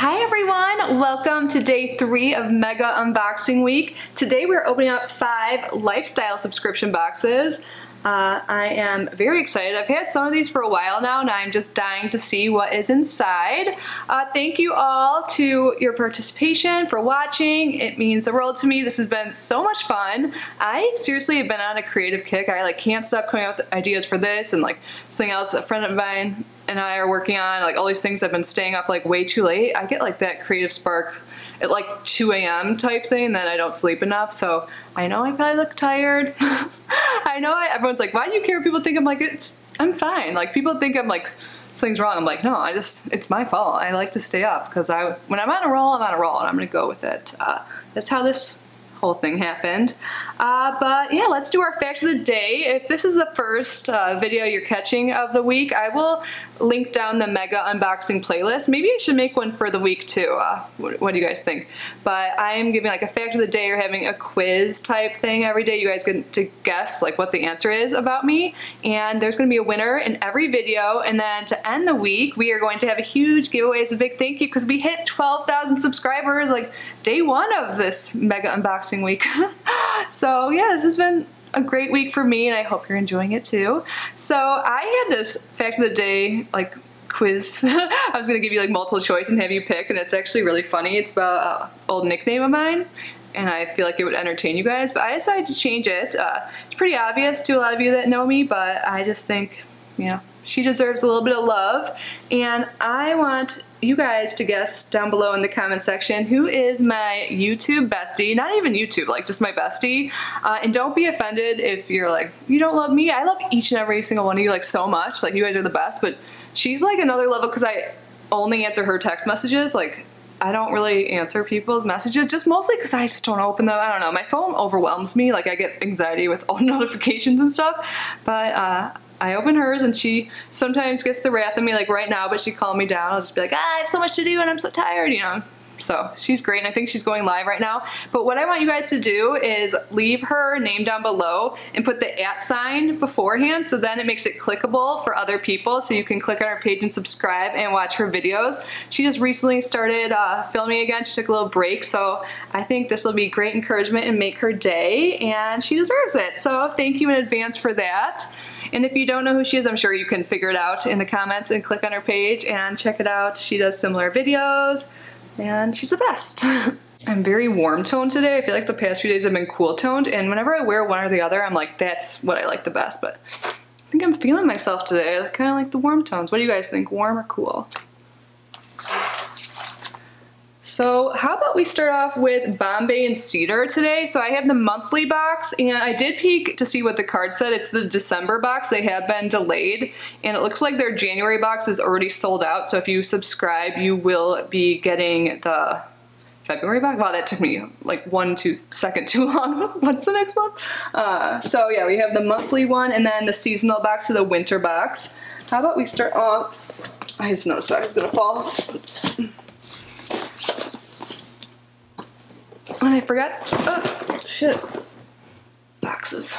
Hi everyone, welcome to day 3 of Mega Unboxing Week. Today we're opening up 5 lifestyle subscription boxes. I am very excited. I've had some of these for a while now and I'm just dying to see what is inside. Thank you all to your participation, for watching. It means the world to me. This has been so much fun. I seriously have been on a creative kick. I can't stop coming up with ideas for this and something else a friend of mine and I are working on, all these things I've been staying up way too late. I get that creative spark at 2 a.m. type thing, and then I don't sleep enough, so I know I probably look tired. I know everyone's like, why do you care if people think I'm I'm fine. People think I'm something's wrong. I'm no, it's my fault. I like to stay up because when I'm on a roll, I'm on a roll, and I'm gonna go with it. That's how this whole thing happened. But yeah, let's do our fact of the day. If this is the first video you're catching of the week, I will link down the Mega Unboxing playlist. Maybe I should make one for the week too. What do you guys think? But I am giving a fact of the day or having a quiz type thing every day. You guys get to guess what the answer is about me. And there's going to be a winner in every video. And then to end the week, we are going to have a huge giveaway as a big thank you because we hit 12,000 subscribers day 1 of this Mega Unboxing Week. So yeah, this has been a great week for me and I hope you're enjoying it too. So I had this fact of the day quiz. I was gonna give you multiple choice and have you pick, and it's actually really funny. It's about an old nickname of mine and I feel it would entertain you guys, but I decided to change it. It's pretty obvious to a lot of you that know me, but I just think, she deserves a little bit of love, and I want you guys to guess down below in the comment section who is my YouTube bestie, not even YouTube, just my bestie, and don't be offended if you're you don't love me. I love each and every single one of you so much, you guys are the best, but she's another level because I only answer her text messages, I don't really answer people's messages, just mostly because I just don't open them. I don't know, my phone overwhelms me, I get anxiety with all notifications and stuff, but I open hers and she sometimes gets the wrath of me right now, but she calmed me down. I'll just be I have so much to do and I'm so tired, So she's great and I think she's going live right now. But what I want you guys to do is leave her name down below and put the @ sign beforehand so then it makes it clickable for other people so you can click on her page and subscribe and watch her videos. She just recently started filming again. She took a little break, so I think this will be great encouragement and make her day, and she deserves it. So thank you in advance for that. And if you don't know who she is, I'm sure you can figure it out in the comments and click on her page and check it out. She does similar videos and she's the best. I'm very warm toned today. I feel the past few days have been cool toned, and whenever I wear one or the other, I'm that's what I like the best, but I think I'm feeling myself today. I kind of like the warm tones. What do you guys think, warm or cool? So how about we start off with Bombay and Cedar today. So I have the monthly box and I did peek to see what the card said. It's the December box. They have been delayed and it looks their January box is already sold out. So if you subscribe, you will be getting the February box. Wow, that took me 1 second too long. What's the next month? So yeah, we have the monthly one and then the seasonal box or the winter box. How about we start off, I just noticed that I was gonna fall. And I forgot, oh shit, boxes.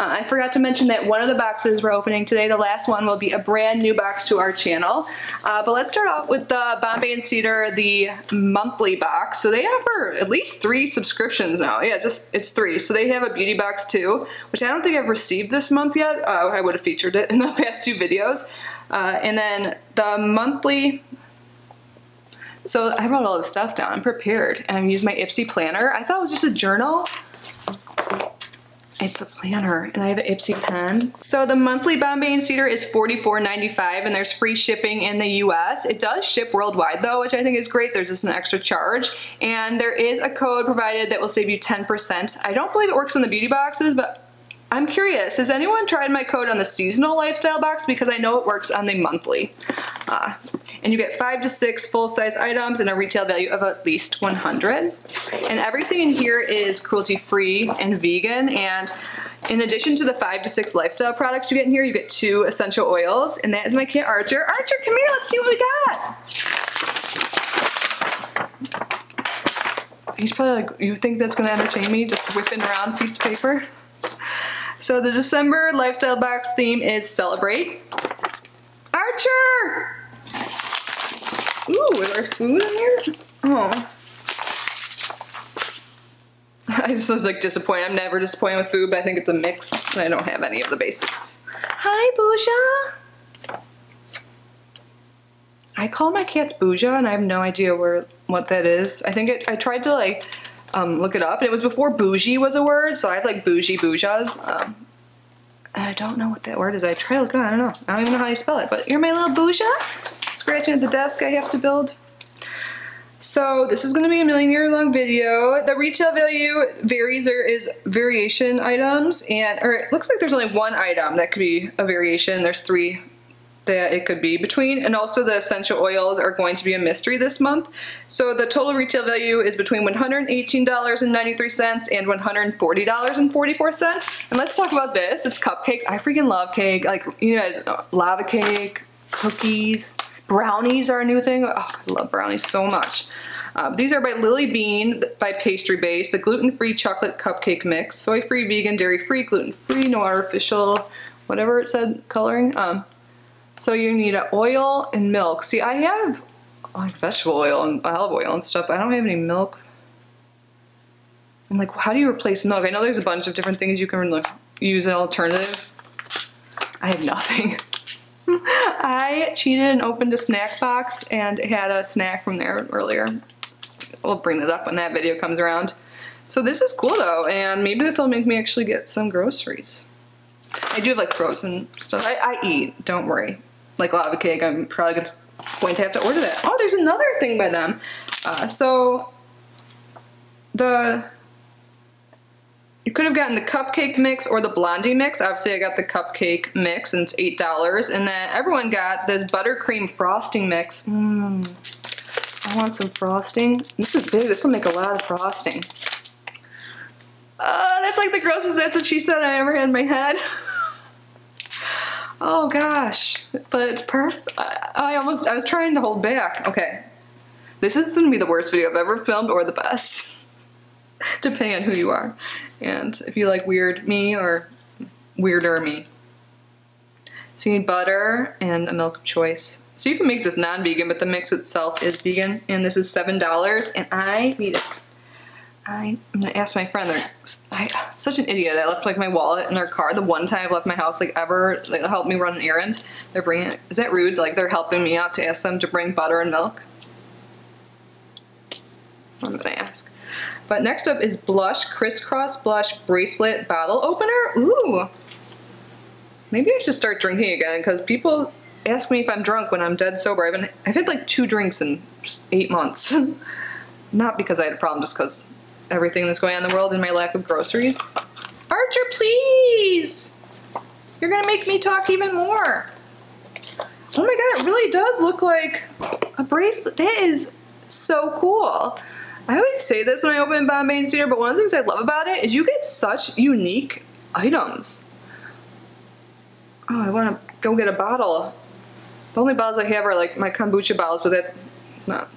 I forgot to mention that one of the boxes we're opening today, the last one, will be a brand new box to our channel. But let's start off with the Bombay and Cedar, the monthly box. So they offer at least 3 subscriptions now. Yeah, it's 3. So they have a beauty box too, which I don't think I've received this month yet. I would have featured it in the past 2 videos. And then the monthly... So I wrote all this stuff down. I'm prepared. And I used my Ipsy planner. I thought it was just a journal. It's a planner and I have an Ipsy pen. So the monthly Bombay and Cedar is $44.95 and there's free shipping in the US. It does ship worldwide though, which I think is great. There's just an extra charge. And there is a code provided that will save you 10%. I don't believe it works on the beauty boxes, but I'm curious, has anyone tried my code on the seasonal lifestyle box? Because I know it works on the monthly. And you get 5 to 6 full-size items and a retail value of at least $100. And everything in here is cruelty-free and vegan. And in addition to the 5 to 6 lifestyle products you get in here, you get 2 essential oils. And that is my cat Archer. Archer, come here, let's see what we got. He's probably you think that's gonna entertain me? Just whipping around a piece of paper. So the December lifestyle box theme is celebrate. Archer! Ooh, Oh, is there food in here? Oh. I just was like disappointed. I'm never disappointed with food, but I think it's a mix. I don't have any of the basics. Hi, Bruja. I call my cats Bruja, and I have no idea what that is. I think I tried to like look it up, and it was before bougie was a word, so I have like bougie Brujas. And I don't know what that word is. I try to look it up. I don't know. I don't even know how you spell it, but you're my little Bruja. Scratching at the desk I have to build. So this is going to be a million-year-long video. The retail value varies. There is variation items, or it looks like there's only one item that could be a variation. There's three that it could be between, and also the essential oils are going to be a mystery this month. So the total retail value is between $118.93 and $140.44. And let's talk about this. It's cupcakes. I freaking love cake. Like, you know, lava cake, cookies. Brownies are a new thing. Oh, I love brownies so much. These are by Lily Bean by Pastry Base, a gluten-free chocolate cupcake mix, soy-free, vegan, dairy-free, gluten-free, no artificial, whatever it said, coloring. So you need an oil and milk. See, I have vegetable oil and olive oil and stuff, but I don't have any milk. And like, how do you replace milk? I know there's a bunch of different things you can like, use an alternative. I have nothing. I cheated and opened a snack box and had a snack from there earlier. We'll bring that up when that video comes around. So this is cool though, and maybe this will make me actually get some groceries. I do have like frozen stuff. I eat, don't worry. Like lava cake, I'm probably going to have to order that. Oh, there's another thing by them. So you could have gotten the cupcake mix or the blondie mix. Obviously I got the cupcake mix and it's $8. And then everyone got this buttercream frosting mix. I want some frosting. This is big, this will make a lot of frosting. That's like the grossest, that's what she said I ever had in my head. Oh gosh, but it's perfect. I was trying to hold back. Okay, this is gonna be the worst video I've ever filmed or the best. Depending on who you are, and if you like weird me or weirder me. So you need butter and a milk of choice. So you can make this non-vegan, but the mix itself is vegan, and this is $7, and I need it. I'm gonna ask my friend. I'm such an idiot. I left like my wallet in their car the one time I've left my house like ever. They helped me run an errand. They're bringing it. Is that rude? Like they're helping me out to ask them to bring butter and milk. I'm gonna ask. But next up is blush, crisscross blush bracelet bottle opener. Ooh, maybe I should start drinking again because people ask me if I'm drunk when I'm dead sober. I've had like 2 drinks in 8 months. Not because I had a problem, just because everything that's going on in the world and my lack of groceries. Archer, please! You're gonna make me talk even more. Oh my god, it really does look like a bracelet. That is so cool. I always say this when I open Bombay and Cedar, but one of the things I love about it is you get such unique items. Oh, I want to go get a bottle. The only bottles I have are like my kombucha bottles, but that's not.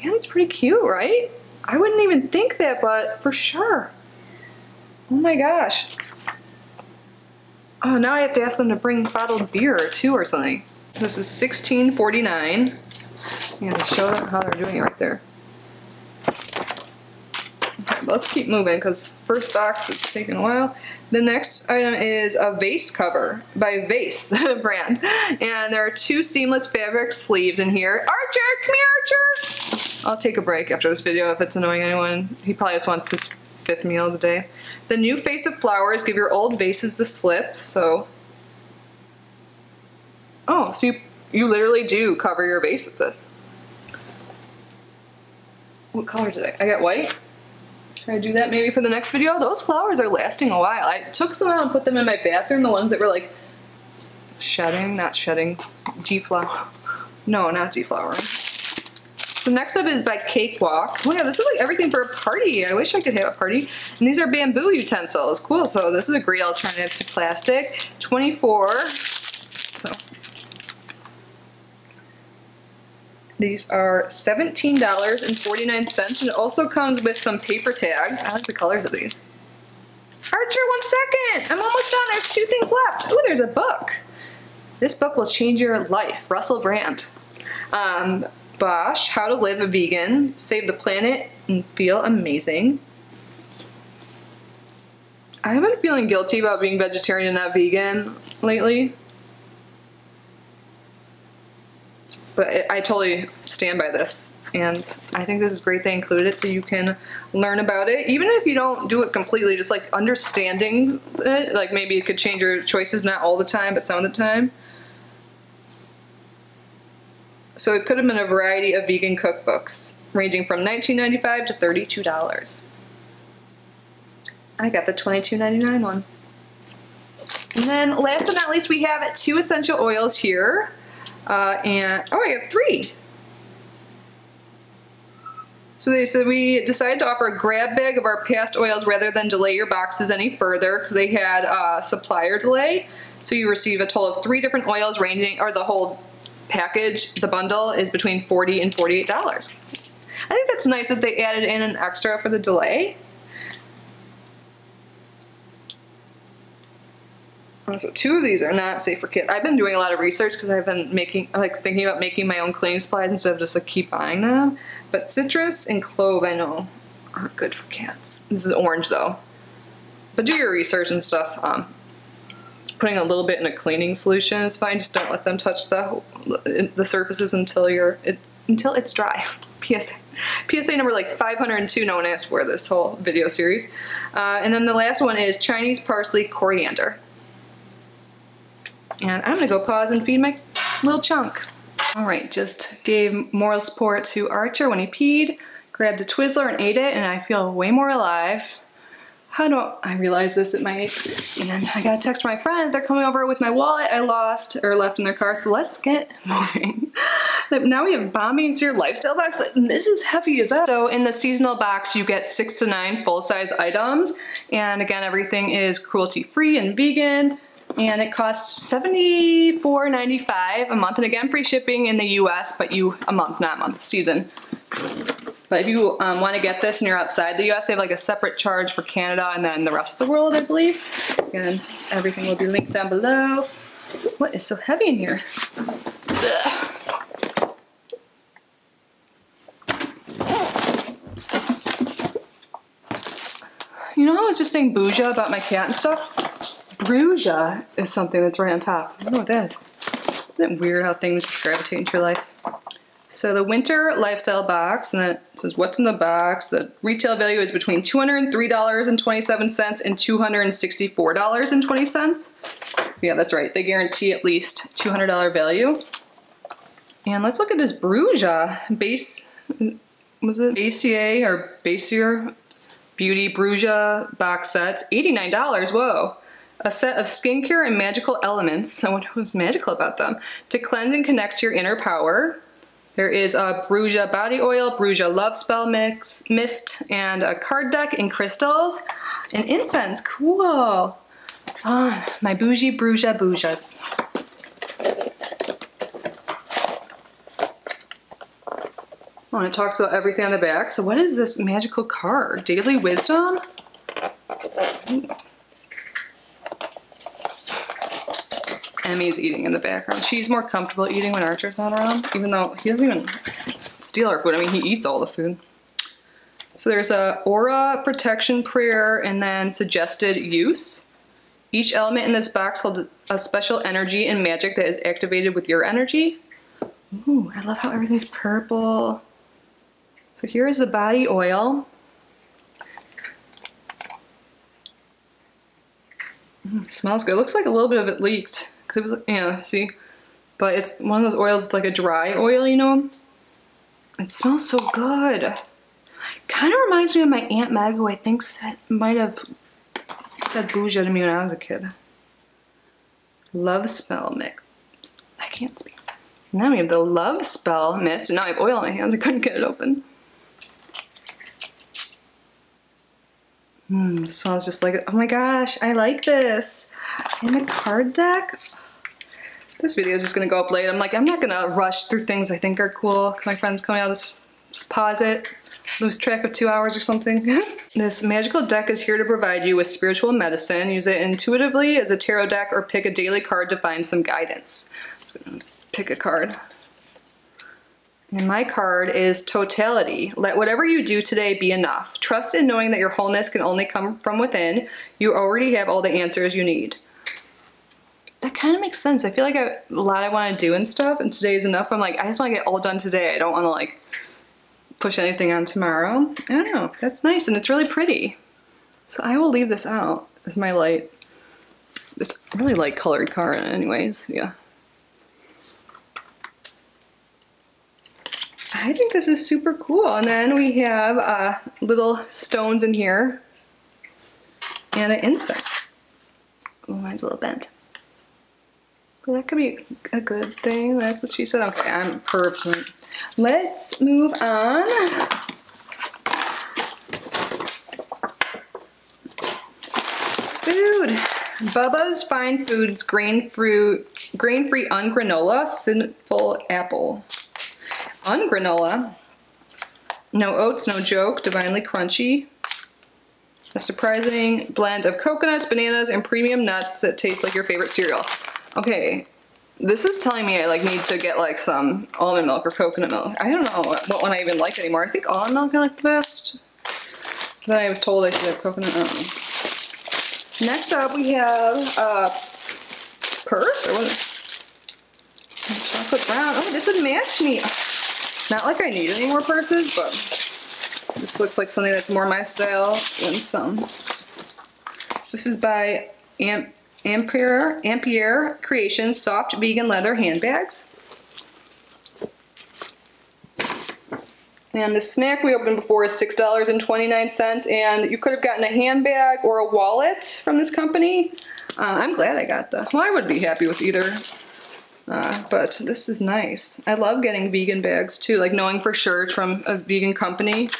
Yeah, that's pretty cute, right? I wouldn't even think that, but for sure. Oh my gosh. Oh, now I have to ask them to bring bottled beer or 2 or something. This is $16.49. I'm gonna show them how they're doing it right there. Let's keep moving because first box it's taking a while. The next item is a vase cover by Vase brand, and there are 2 seamless fabric sleeves in here. Archer, come here, Archer. I'll take a break after this video if it's annoying anyone. He probably just wants his 5th meal of the day. The new face of flowers give your old vases the slip. So, oh, so you literally do cover your vase with this. What color did I got white. Try to do that maybe for the next video. Those flowers are lasting a while. I took some out and put them in my bathroom, the ones that were like shedding, not shedding, deflower. No, not deflowering. So next up is by Cakewalk. Oh yeah, this is like everything for a party. I wish I could have a party. And these are bamboo utensils. Cool, so this is a great alternative to plastic. 24. So these are $17.49, and it also comes with some paper tags. I like the colors of these. Archer, 1 second! I'm almost done, there's 2 things left. Oh, there's a book. This book will change your life. Russell Brand. Bosch, How to Live a Vegan, Save the Planet, and Feel Amazing. I have been feeling guilty about being vegetarian and not vegan lately. But I totally stand by this. And I think this is great they included it so you can learn about it. Even if you don't do it completely, just like understanding it. Like maybe it could change your choices, not all the time, but some of the time. So it could have been a variety of vegan cookbooks, ranging from $19.95 to $32. I got the $22.99 one. And then last but not least, we have two essential oils here. I got three. So they said we decided to offer a grab bag of our past oils rather than delay your boxes any further because they had a supplier delay. So you receive a total of three different oils ranging, or the whole package, the bundle, is between $40 and $48. I think that's nice that they added in an extra for the delay. So two of these are not safe for kids. I've been doing a lot of research because I've been thinking about making my own cleaning supplies instead of just keep buying them. But citrus and clove, I know, are good for cats. This is orange though. But do your research and stuff. Putting a little bit in a cleaning solution is fine. Just don't let them touch the surfaces until it's dry. PSA number 502. No one asked for this whole video series. And then the last one is Chinese parsley coriander. And I'm gonna go pause and feed my little chunk. All right, just gave moral support to Archer when he peed, grabbed a Twizzler and ate it, and I feel way more alive. How do I realize this at my age? And then I got a text from my friend, they're coming over with my wallet I left in their car, so let's get moving. Now we have Bombay and Cedar lifestyle box. This is heavy as that. So in the seasonal box, you get 6 to 9 full-size items. And again, everything is cruelty-free and vegan. And it costs $74.95 a month, and again, free shipping in the U.S., but not a month, season. But if you want to get this and you're outside the U.S., they have a separate charge for Canada and then the rest of the world, I believe. And everything will be linked down below. What is so heavy in here? Ugh. You know how I was just saying Bruja about my cat and stuff? Bruja is something that's right on top. I don't know what that is. Isn't it weird how things just gravitate into your life? So the winter lifestyle box, and that says what's in the box. The retail value is between $203.27 and $264.20. Yeah, that's right. They guarantee at least $200 value. And let's look at this Bruja base. Was it Basier or Basier Beauty Bruja box sets? $89. Whoa. A set of skincare and magical elements. I wonder what's magical about them. To cleanse and connect your inner power. There is a Bruja body oil, Bruja love spell mist, and a card deck and crystals and incense. Cool. Ah, my bougie Bruja Brujas. Oh, and it talks about everything on the back. So what is this magical card? Daily wisdom? Ooh. Emmy's eating in the background. She's more comfortable eating when Archer's not around, even though he doesn't even steal our food. I mean, he eats all the food. So there's a aura, protection, prayer, and then suggested use. Each element in this box holds a special energy and magic that is activated with your energy. Ooh, I love how everything's purple. So here is the body oil. It smells good. It looks like a little bit of it leaked. Cause it was, yeah, see? But it's one of those oils, it's like a dry oil, you know? It smells so good. Kind of reminds me of my Aunt Meg, who I think might have said Bruja to me when I was a kid. Love spell mix. I can't speak. And then we have the love spell mist, and now I have oil on my hands. I couldn't get it open. It smells just like it. Oh my gosh, I like this. And the card deck. This video is just going to go up late. I'm not going to rush through things I think are cool. Because my friend's coming out, just pause it. Lose track of 2 hours or something. This magical deck is here to provide you with spiritual medicine. Use it intuitively as a tarot deck or pick a daily card to find some guidance. I'm just going to pick a card. And my card is totality. Let whatever you do today be enough. Trust in knowing that your wholeness can only come from within. You already have all the answers you need. That kind of makes sense. I feel like a lot I want to do and stuff, and today is enough. I'm like, I just want to get all done today. I don't want to like push anything on tomorrow. I don't know. That's nice, and it's really pretty. So I will leave this out as my light. This really light colored card anyways, yeah. I think this is super cool. And then we have little stones in here and an insect. Oh, mine's a little bent. But that could be a good thing. That's what she said. Okay, I'm perfect. Let's move on. Food. Bubba's Fine Foods grain-free ungranola sinful apple. Ungranola, no oats, no joke, divinely crunchy. A surprising blend of coconuts, bananas, and premium nuts that taste like your favorite cereal. Okay, this is telling me I like need to get like some almond milk or coconut milk. I don't know what one I even like anymore. I think almond milk I like the best. Then I was told I should have coconut milk. Next up we have a purse, or what is it? Chocolate brown. Oh, this would match me. Not like I need any more purses, but this looks like something that's more my style than some. This is by Ampere Creations Soft Vegan Leather Handbags. And the snack we opened before is $6.29, and you could have gotten a handbag or a wallet from this company. I'm glad I got the, well, I would be happy with either. But this is nice. I love getting vegan bags too, like knowing for sure it's from a vegan company.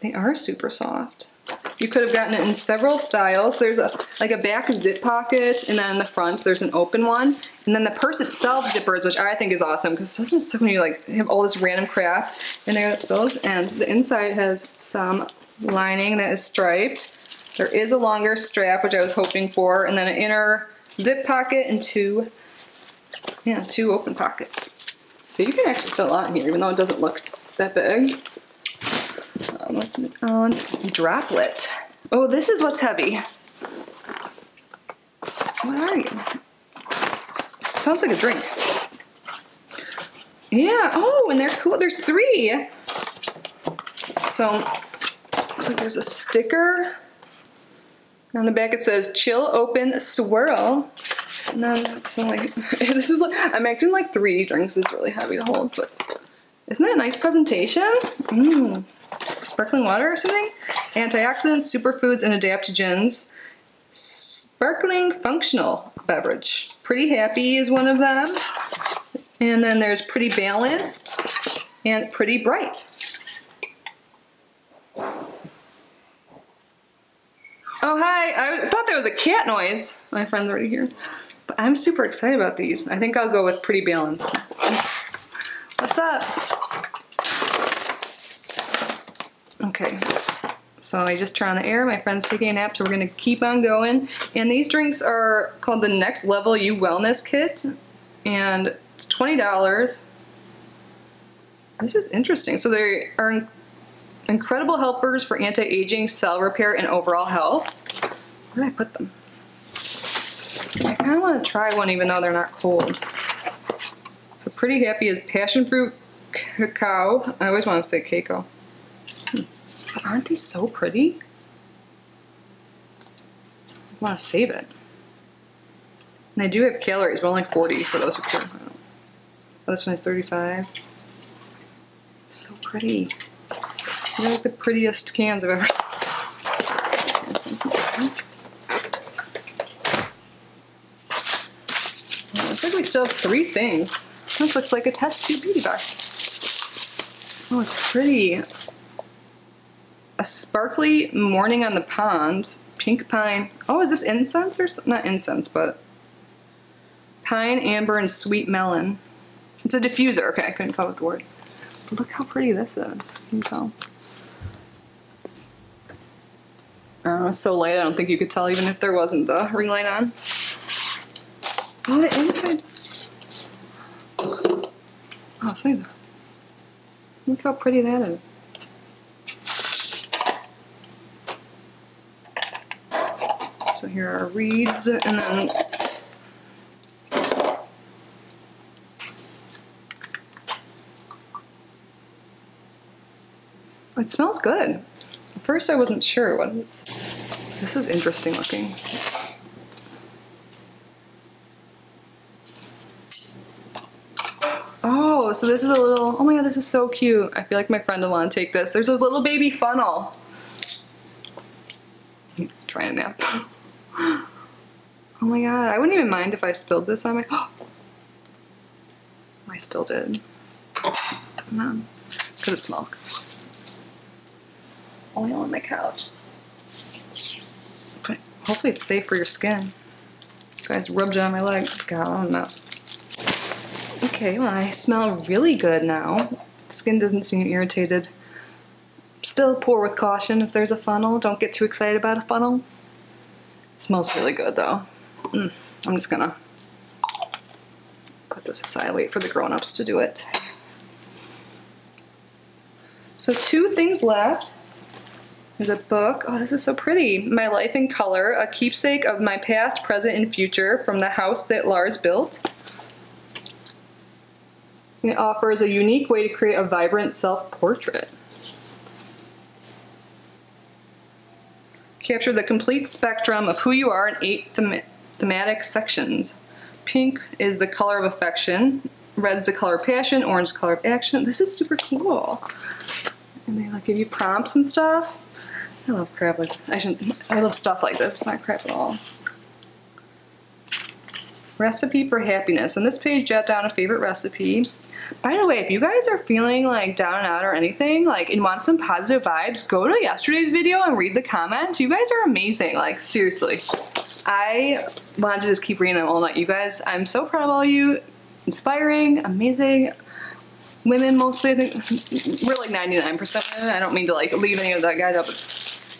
They are super soft. You could have gotten it in several styles. There's a back zip pocket, and then in the front there's an open one. And then the purse itself zippers, which I think is awesome because doesn't so many like have all this random crap in there that spills. And the inside has some lining that is striped. There is a longer strap, which I was hoping for, and then an inner zip pocket and two open pockets. So you can actually fit a lot in here, even though it doesn't look that big. Let's move on. Droplet. Oh, this is what's heavy. What are you? It sounds like a drink. Yeah. Oh, and they're cool. There's three. So looks like there's a sticker. On the back it says, chill, open, swirl. And then, so like, this is like, I'm acting like 3 drinks is really heavy to hold, but isn't that a nice presentation? Mmm, sparkling water or something? Antioxidants, superfoods, and adaptogens. Sparkling functional beverage. Pretty Happy is one of them. And then there's Pretty Balanced and Pretty Bright. Oh, hi, I thought there was a cat noise. My friend's already here. But I'm super excited about these. I think I'll go with Pretty Balanced. What's up? Okay, so I just turned on the air. My friend's taking a nap, so we're gonna keep on going. And these drinks are called the Next Level You Wellness Kit, and it's $20. This is interesting. So they are incredible helpers for anti-aging, cell repair, and overall health. Where did I put them? I kind of want to try one even though they're not cold. So Pretty Happy is passion fruit cacao. I always want to say cacao. But aren't these so pretty? I want to save it. And they do have calories, but only 40 for those who care. Oh, this one is 35. So pretty. They're like the prettiest cans I've ever seen. It looks like we still have 3 things. This looks like a test tube beauty box. Oh, it's pretty. A sparkly morning on the pond. Pink pine. Oh, is this incense or something? Not incense, but pine, amber, and sweet melon. It's a diffuser. Okay, I couldn't come up with the word. Look how pretty this is. You can tell. It's so light I don't think you could tell even if there wasn't the ring light on. Oh, the inside. I'll say that. Look how pretty that is. So here are our reeds, and then it smells good. At first I wasn't sure what it's. This is interesting looking. Oh, so this is a little, oh my god, this is so cute. I feel like my friend will want to take this. There's a little baby funnel. I'm trying to nap. Oh my god, I wouldn't even mind if I spilled this on my, oh! I still did. No, because it smells good. Oil on my couch. Okay. Hopefully it's safe for your skin. This guy's rubbed it on my leg. God, I'm a mess. Okay, well I smell really good now. Skin doesn't seem irritated. Still pour with caution if there's a funnel. Don't get too excited about a funnel. Smells really good though. I'm just gonna put this aside, wait for the grown-ups to do it. So two things left. There's a book. Oh, this is so pretty. My Life in Color, a keepsake of my past, present, and future from the house that Lars built. It offers a unique way to create a vibrant self-portrait. Capture the complete spectrum of who you are in 8 thematic sections. Pink is the color of affection. Red is the color of passion. Orange is the color of action. This is super cool. And they like give you prompts and stuff. I love crap like I shouldn't. I love stuff like this. It's not crap at all. Recipe for happiness. On this page, jot down a favorite recipe. By the way, if you guys are feeling like down and out or anything, like and want some positive vibes, go to yesterday's video and read the comments. You guys are amazing. Like seriously, I want to just keep reading them all night. You guys, I'm so proud of all you. Inspiring, amazing. Women mostly, I think, we're like 99% women. I don't mean to like leave any of that guys out, but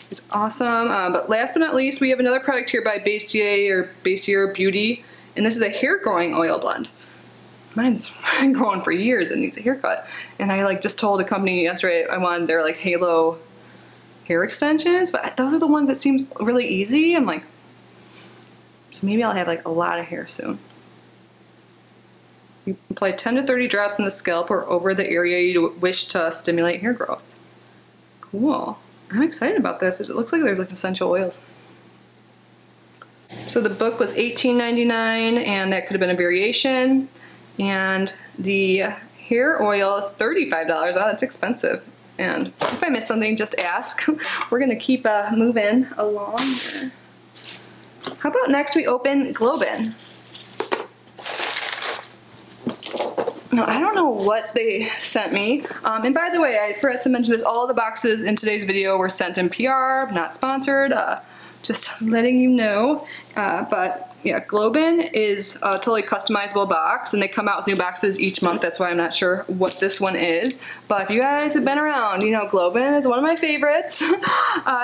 it's awesome. But last but not least, we have another product here by Basier Beauty, and this is a hair growing oil blend. Mine's been growing for years and needs a haircut. And I like just told a company yesterday I wanted their like halo hair extensions, but those are the ones that seem really easy. I'm like, so maybe I'll have like a lot of hair soon. You apply 10 to 30 drops on the scalp or over the area you wish to stimulate hair growth. Cool. I'm excited about this. It looks like there's like essential oils. So the book was $18.99 and that could have been a variation. And the hair oil is $35. Wow, that's expensive. And if I miss something, just ask. We're going to keep moving along here. How about next we open GlobeIn? No, I don't know what they sent me. And by the way, I forgot to mention this, all the boxes in today's video were sent in PR, not sponsored, just letting you know. But yeah, GlobeIn is a totally customizable box, and they come out with new boxes each month. That's why I'm not sure what this one is. But if you guys have been around, you know GlobeIn is one of my favorites.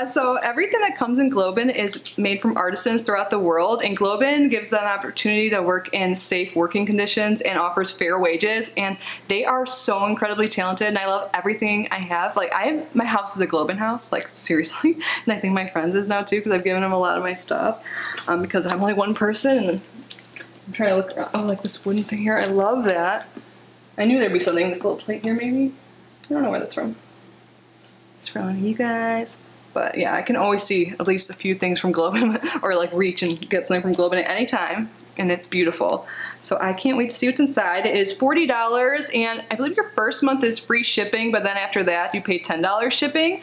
So everything that comes in GlobeIn is made from artisans throughout the world, and GlobeIn gives them an opportunity to work in safe working conditions and offers fair wages, and they are so incredibly talented, and I love everything I have. Like, my house is a GlobeIn house, like seriously, and I think my friends is now too, because I've given them a lot of my stuff, because I'm only one person, and I'm trying to look around. Oh, like this wooden thing here, I love that. I knew there'd be something in this little plate here maybe. I don't know where that's from. It's from you guys. But yeah, I can always see at least a few things from GlobeIn, or like reach and get something from GlobeIn at any time, and it's beautiful. So I can't wait to see what's inside. It is $40, and I believe your first month is free shipping, but then after that you pay $10 shipping,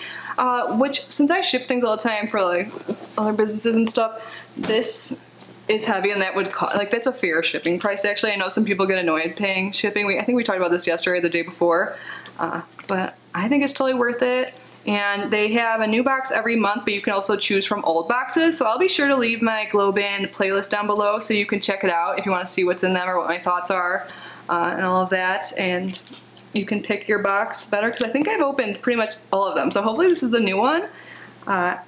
which since I ship things all the time for like other businesses and stuff, this is heavy, and that would cost, like that's a fair shipping price actually. I know some people get annoyed paying shipping. I think we talked about this yesterday or the day before, but I think it's totally worth it. And they have a new box every month, but you can also choose from old boxes. So I'll be sure to leave my GlobeIn playlist down below so you can check it out if you want to see what's in them or what my thoughts are, and all of that. And you can pick your box better, because I think I've opened pretty much all of them. So hopefully this is the new one, but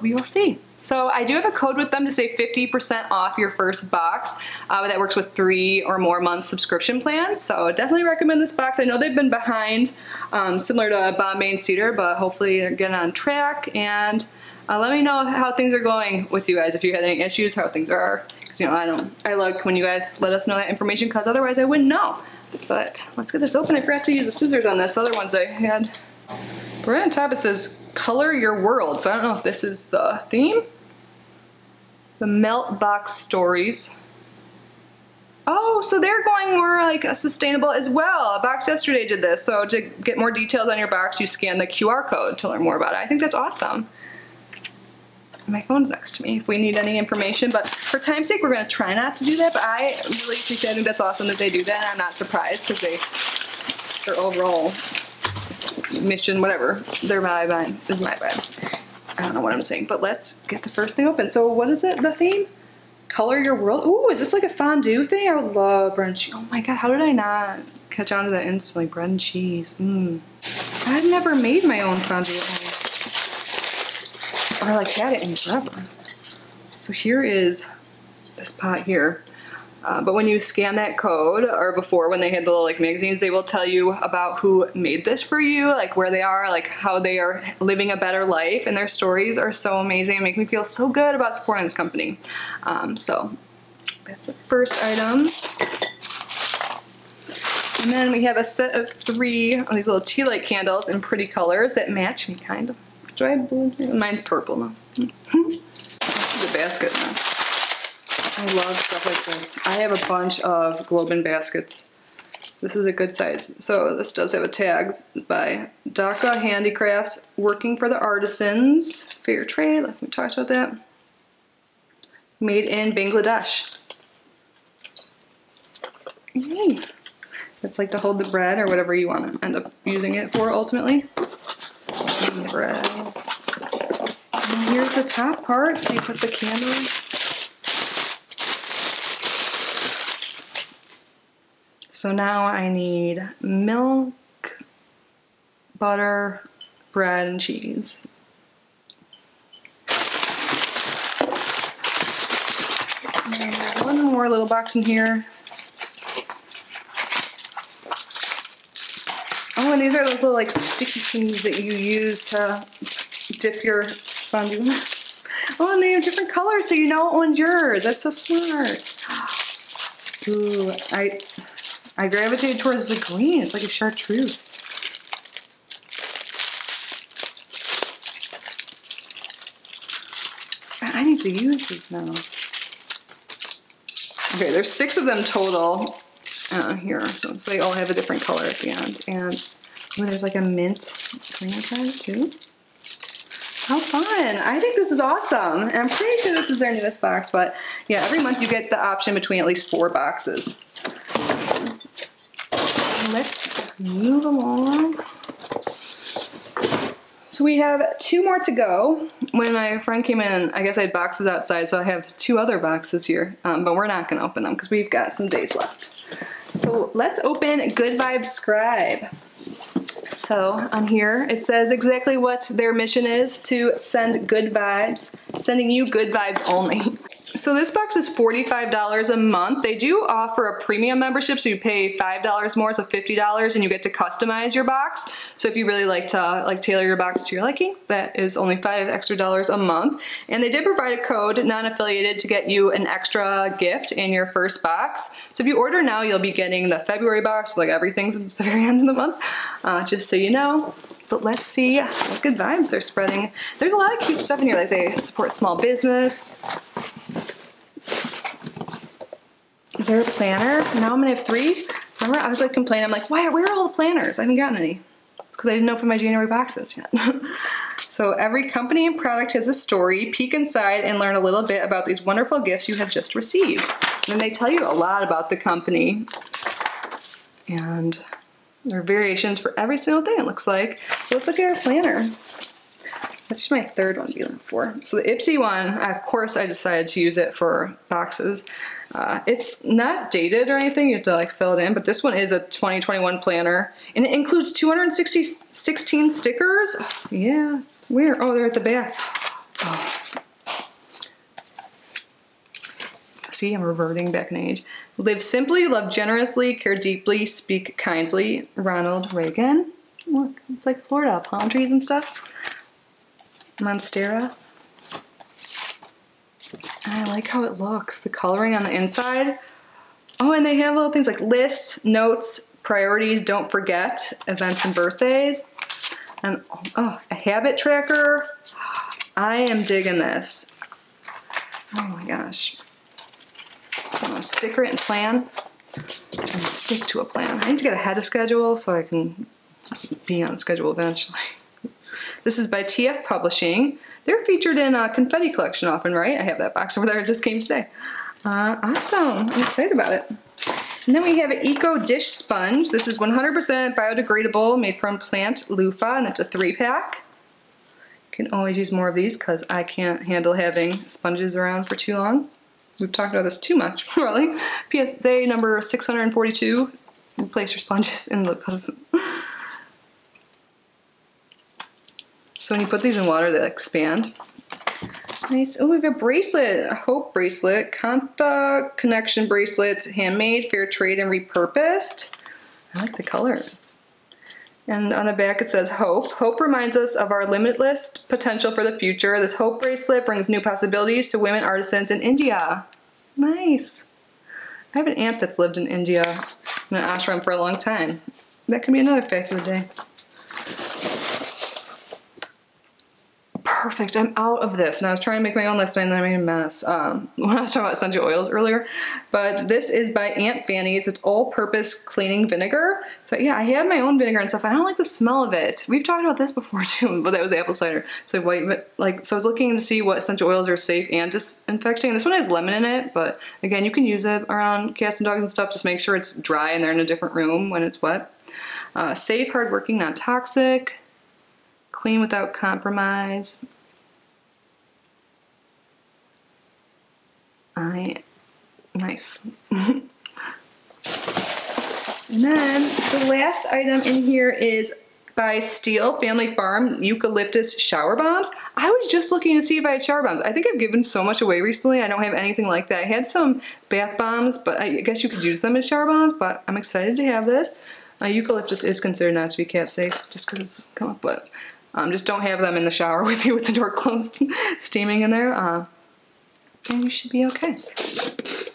we will see. So I do have a code with them to save 50% off your first box that works with 3 or more month subscription plans. So definitely recommend this box. I know they've been behind, similar to Bombay and Cedar, but hopefully they're getting on track. And let me know how things are going with you guys, if you had any issues, how things are. Because, you know, I like when you guys let us know that information, because otherwise I wouldn't know. But let's get this open. I forgot to use the scissors on this. Other ones I had. Right on top it says, color your world. So I don't know if this is the theme. The Melt Box Stories. Oh, so they're going more like a sustainable as well. A box yesterday did this. So to get more details on your box, you scan the QR code to learn more about it. I think that's awesome. My phone's next to me if we need any information, but for time's sake, we're gonna try not to do that, but I really appreciate it. I think that's awesome that they do that, and I'm not surprised because their overall mission, whatever, their vibe is my vibe. I don't know what I'm saying, but let's get the first thing open. So what is it, the theme? Color your world. Ooh, is this like a fondue thing? I would love bread and cheese. Oh my God, how did I not catch on to that instantly? Bread and cheese, I've never made my own fondue at home. Or like had it in forever. So here is this pot here. But when you scan that code, or before when they had the little like magazines, they will tell you about who made this for you, like where they are, like how they are living a better life, and their stories are so amazing and make me feel so good about supporting this company. So that's the first item. And then we have a set of 3 of these little tea light candles in pretty colors that match me kind of. Do I have blue? Mine's purple now. The basket now. I love stuff like this. I have a bunch of GlobeIn baskets. This is a good size. So this does have a tag by Dhaka Handicrafts, working for the artisans. Fair trade, like we talked about that. Made in Bangladesh. Yay. It's like to hold the bread or whatever you want to end up using it for ultimately. Bread. And here's the top part, so you put the candle in. So now I need milk, butter, bread, and cheese. And one more little box in here. Oh, and these are those little like sticky things that you use to dip your fondue. Oh, and they have different colors, so you know what one's yours. That's so smart. Ooh, I gravitated towards the green. It's like a chartreuse. I need to use these now. Okay, there's 6 of them total. Here, so they all have a different color at the end, and there's like a mint green kind too. How fun! I think this is awesome, and I'm pretty sure this is their newest box, but yeah, every month you get the option between at least 4 boxes. Let's move along. So we have 2 more to go. When my friend came in, I guess I had boxes outside, so I have 2 other boxes here, but we're not going to open them because we've got some days left. So let's open Good Vibe Scribe. So on here, it says exactly what their mission is, to send good vibes, sending you good vibes only. So this box is $45 a month. They do offer a premium membership, so you pay $5 more, so $50, and you get to customize your box. So if you really like to tailor your box to your liking, that is only $5 extra a month. And they did provide a code, non-affiliated, to get you an extra gift in your first box. So if you order now, you'll be getting the February box, like everything's at the very end of the month, just so you know. But let's see what good vibes they're spreading. There's a lot of cute stuff in here, like they support small business. Is there a planner? Now I'm gonna have 3. Remember, I was like complaining, I'm like, why, where are all the planners? I haven't gotten any. It's because I didn't open my January boxes yet. So every company and product has a story. Peek inside and learn a little bit about these wonderful gifts you have just received. And they tell you a lot about the company. And there are variations for every single thing, it looks like. So let's look at our planner. That's just my 3rd one to be looking for. So the Ipsy one, of course I decided to use it for boxes. It's not dated or anything, you have to like fill it in, but this one is a 2021 planner. And it includes 216 stickers. Oh, yeah, where? Oh, they're at the back. Oh. See, I'm reverting back in age. Live simply, love generously, care deeply, speak kindly. Ronald Reagan. Look, it's like Florida, palm trees and stuff. Monstera. And I like how it looks, the coloring on the inside. Oh, and they have little things like lists, notes, priorities, don't forget, events and birthdays. And oh, a habit tracker. I am digging this. Oh my gosh. I'm gonna sticker it and plan and stick to a plan. I need to get ahead of schedule so I can be on schedule eventually. This is by TF Publishing. They're featured in a confetti collection often, right? I have that box over there. It just came today. Awesome. I'm excited about it. And then we have an Eco Dish Sponge. This is 100% biodegradable, made from plant loofah, and it's a 3-pack. You can always use more of these because I can't handle having sponges around for too long. We've talked about this too much, really. PSA number 642, replace your sponges in loofahs. So when you put these in water, they expand. Nice. Oh, we have a bracelet, a Hope bracelet, Kantha Connection bracelets, handmade, fair trade, and repurposed. I like the color. And on the back it says Hope. Hope reminds us of our limitless potential for the future. This Hope bracelet brings new possibilities to women artisans in India. Nice. I have an aunt that's lived in India in an ashram for a long time. That could be another fact of the day. Perfect, I'm out of this. And I was trying to make my own list and then I made a mess when I was talking about essential oils earlier. But this is by Aunt Fanny's. It's all-purpose cleaning vinegar. So yeah, I had my own vinegar and stuff. I don't like the smell of it. We've talked about this before too, but that was apple cider. So I was looking to see what essential oils are safe and disinfecting. This one has lemon in it, but again, you can use it around cats and dogs and stuff. Just make sure it's dry and they're in a different room when it's wet. Safe, hardworking, non-toxic, clean without compromise. Nice. And then the last item in here is by Steele Family Farm, eucalyptus shower bombs. I was just looking to see if I had shower bombs. I think I've given so much away recently. I don't have anything like that. I had some bath bombs, but I guess you could use them as shower bombs, but I'm excited to have this. Eucalyptus is considered not to be cat safe just because it's come up, but just don't have them in the shower with you with the door closed, steaming in there. And you should be okay.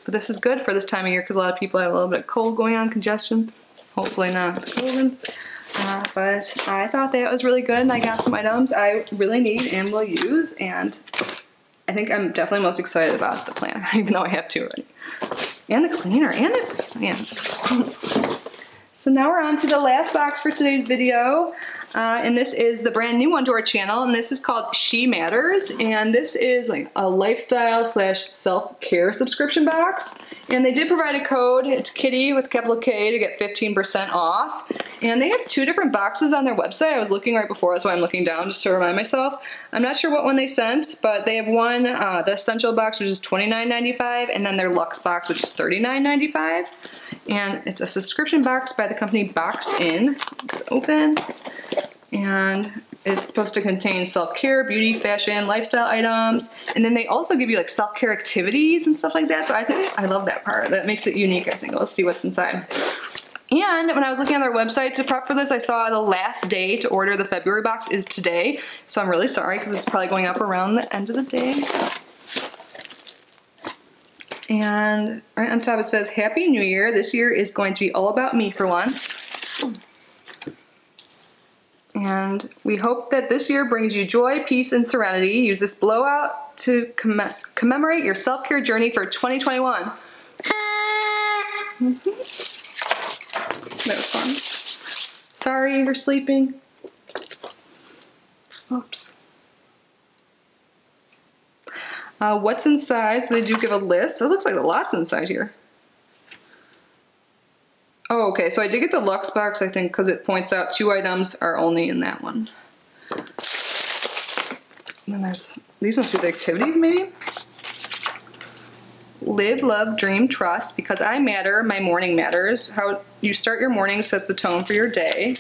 But this is good for this time of year because a lot of people have a little bit of cold going on, congestion. Hopefully not COVID. But I thought that was really good, and I got some items I really need and will use, and I think I'm definitely most excited about the plan, even though I have two already. And the cleaner, and the plan. So now we're on to the last box for today's video, and this is the brand new one to our channel, and this is called She Matters, and this is like a lifestyle / self-care subscription box, and they did provide a code. It's Kitty with capital K to get 15% off, and they have two different boxes on their website. I was looking right before, that's why I'm looking down just to remind myself. I'm not sure what one they sent, but they have one, the Essential box, which is $29.95, and then their Luxe box, which is $39.95, and it's a subscription box by the company Boxed In. It's open, and it's supposed to contain self-care, beauty, fashion, lifestyle items, and then they also give you like self-care activities and stuff like that. So I think I love that part. That makes it unique, I think. Let's see what's inside. And when I was looking on their website to prep for this, I saw the last day to order the February box is today. So I'm really sorry because it's probably going up around the end of the day. And right on top it says, Happy New Year. This year is going to be all about me for once. And we hope that this year brings you joy, peace, and serenity. Use this blowout to commemorate your self-care journey for 2021. That was fun. Sorry, you're sleeping. Oops. What's inside? So they do give a list. So it looks like a lot's inside here. Oh, okay. So I did get the Luxe box, I think, because it points out 2 items are only in that one. And then there's, these must be the activities, maybe? Live, love, dream, trust. Because I matter, my morning matters. How you start your morning sets the tone for your day.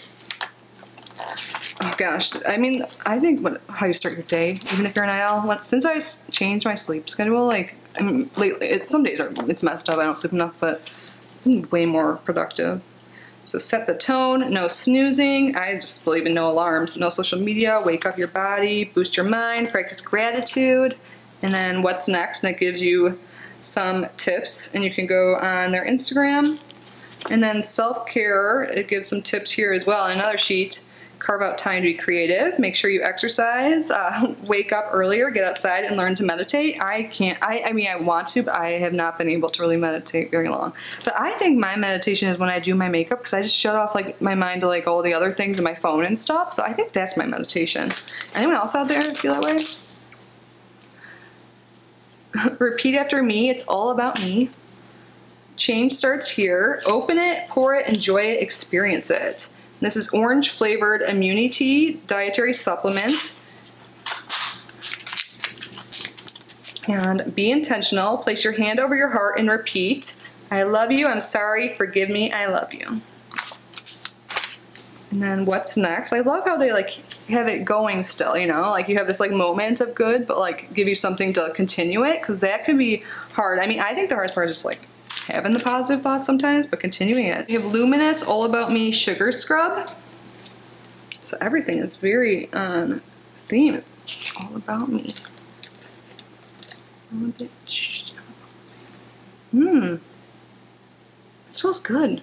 Oh gosh, I mean, I think how you start your day, even if you're an IL, since I changed my sleep schedule, like, I mean, lately, some days it's messed up, I don't sleep enough, but I'm way more productive. So set the tone, no snoozing, I just believe in no alarms, no social media, wake up your body, boost your mind, practice gratitude, and then what's next, and it gives you some tips, and you can go on their Instagram. And then self-care, it gives some tips here as well. Another sheet, carve out time to be creative, make sure you exercise, wake up earlier, get outside and learn to meditate. I can't, I mean I want to, but I have not been able to really meditate very long. But I think my meditation is when I do my makeup, because I just shut off like my mind to like all the other things and my phone and stuff. So I think that's my meditation. Anyone else out there feel that way? Repeat after me, it's all about me. Change starts here. Open it, pour it, enjoy it, experience it. This is orange flavored immunity dietary supplements. And be intentional. Place your hand over your heart and repeat. I love you. I'm sorry. Forgive me. I love you. And then what's next? I love how they like have it going still, you know, like you have this like moment of good, but like give you something to continue it, because that can be hard. I mean, I think the hardest part is just like having the positive thoughts sometimes, but continuing it. We have Luminous All About Me Sugar Scrub. So everything is very on theme. It's all about me. Mmm. It smells good.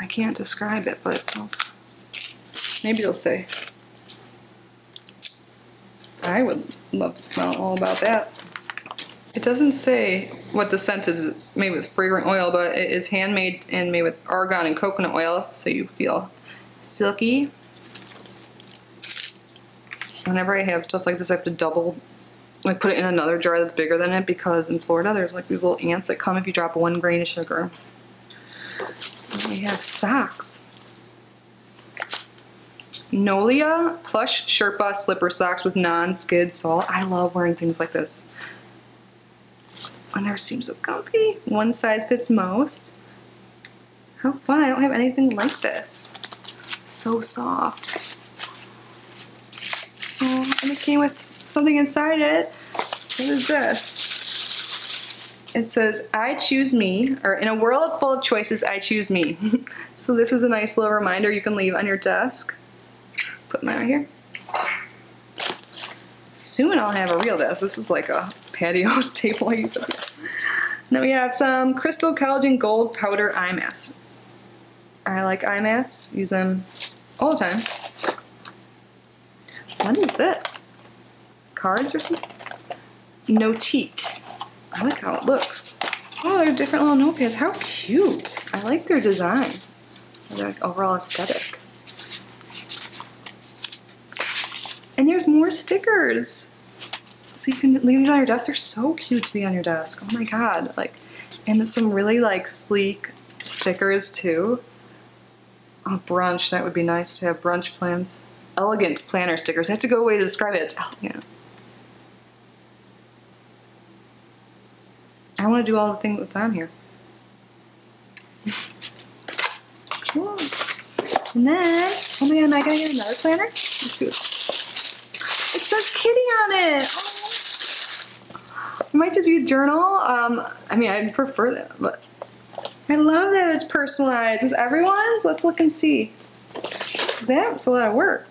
I can't describe it, but it smells... Maybe they'll say. I would love to smell all about that. It doesn't say what the scent is. It's made with fragrant oil, but it is handmade and made with argan and coconut oil, so you feel silky. Whenever I have stuff like this, I have to double, like put it in another jar that's bigger than it, because in Florida there's like these little ants that come if you drop 1 grain of sugar. And we have socks. Nolia Plush Sherpa Slipper Socks with non-skid sole. I love wearing things like this. And there seems so comfy. One size fits most. How fun, I don't have anything like this. So soft. Oh, and it came with something inside it. What is this? It says, I choose me, or in a world full of choices, I choose me. So this is a nice little reminder you can leave on your desk. Put mine right here. Soon I'll have a reel of this. This is like a patio table I use on it. Then we have some Crystal Collagen Gold Powder Eye Mask. I like eye masks. Use them all the time. What is this? Cards or something? Notique. I like how it looks. Oh, they're different little notepads. How cute. I like their design. Their like, overall aesthetic. And there's more stickers. So you can leave these on your desk. They're so cute to be on your desk. Oh my God. Like, and there's some really like sleek stickers too. Oh, brunch. That would be nice to have brunch plans. Elegant planner stickers. That's a good way to describe it. It's elegant. I want to do all the things that's on here. Cool. And then, oh my God, am I going to get another planner? Let's do it. It says kitty on it. Oh. It might just be a journal. I mean, I'd prefer that, but I love that it's personalized. Is everyone's? Let's look and see. That's a lot of work.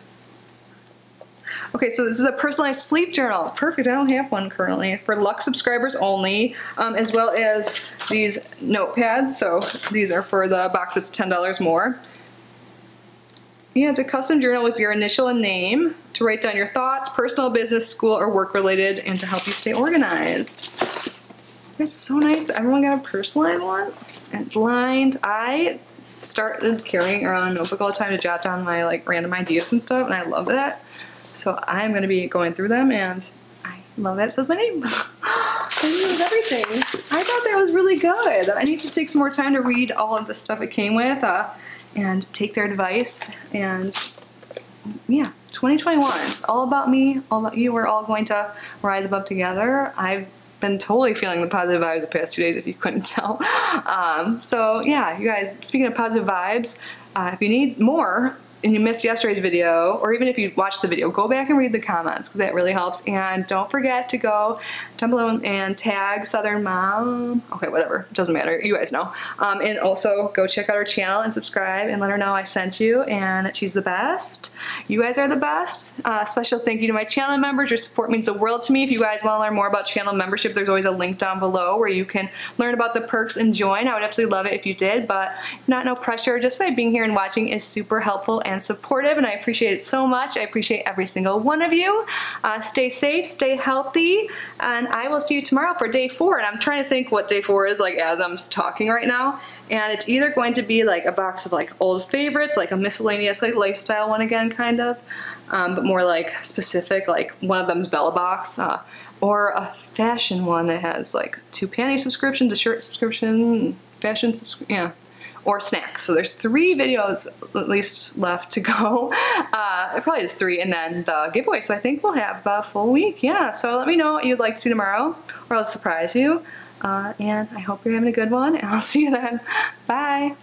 Okay, so this is a personalized sleep journal. Perfect. I don't have one currently. For Luxe subscribers only, as well as these notepads. So these are for the box that's $10 more. Yeah, it's a custom journal with your initial and name to write down your thoughts, personal, business, school, or work-related, and to help you stay organized. It's so nice. Everyone got a personalized one. And it's lined. I started carrying around a notebook all the time to jot down my like random ideas and stuff, and I love that. So I'm going to be going through them, and I love that it says my name. I knew everything. I thought that was really good. I need to take some more time to read all of the stuff it came with. And take their advice, and yeah, 2021, all about me, all about you. We're all going to rise above together. I've been totally feeling the positive vibes the past 2 days, if you couldn't tell. So yeah, you guys, speaking of positive vibes, if you need more, and you missed yesterday's video, or even if you watched the video, go back and read the comments because that really helps. And don't forget to go down below and tag Southern Mom. Okay, whatever. Doesn't matter. You guys know. And also go check out her channel and subscribe and let her know I sent you and that she's the best. You guys are the best. Special thank you to my channel members. Your support means the world to me. If you guys want to learn more about channel membership, there's always a link down below where you can learn about the perks and join. I would absolutely love it if you did, but not no pressure. Just by being here and watching is super helpful and supportive, and I appreciate it so much. I appreciate every single one of you. Stay safe, stay healthy, and I will see you tomorrow for day 4. And I'm trying to think what day 4 is like as I'm talking right now. And it's either going to be like a box of like old favorites, like a miscellaneous like lifestyle one again, kind of, but more like specific, like one of them's Bella Box, or a fashion one that has like 2 panty subscriptions, a shirt subscription, fashion subscription, yeah. Or snacks. So there's 3 videos at least left to go. Probably just 3, and then the giveaway. So I think we'll have about a full week. Yeah, so let me know what you'd like to see tomorrow, or I'll surprise you. And I hope you're having a good one, and I'll see you then. Bye.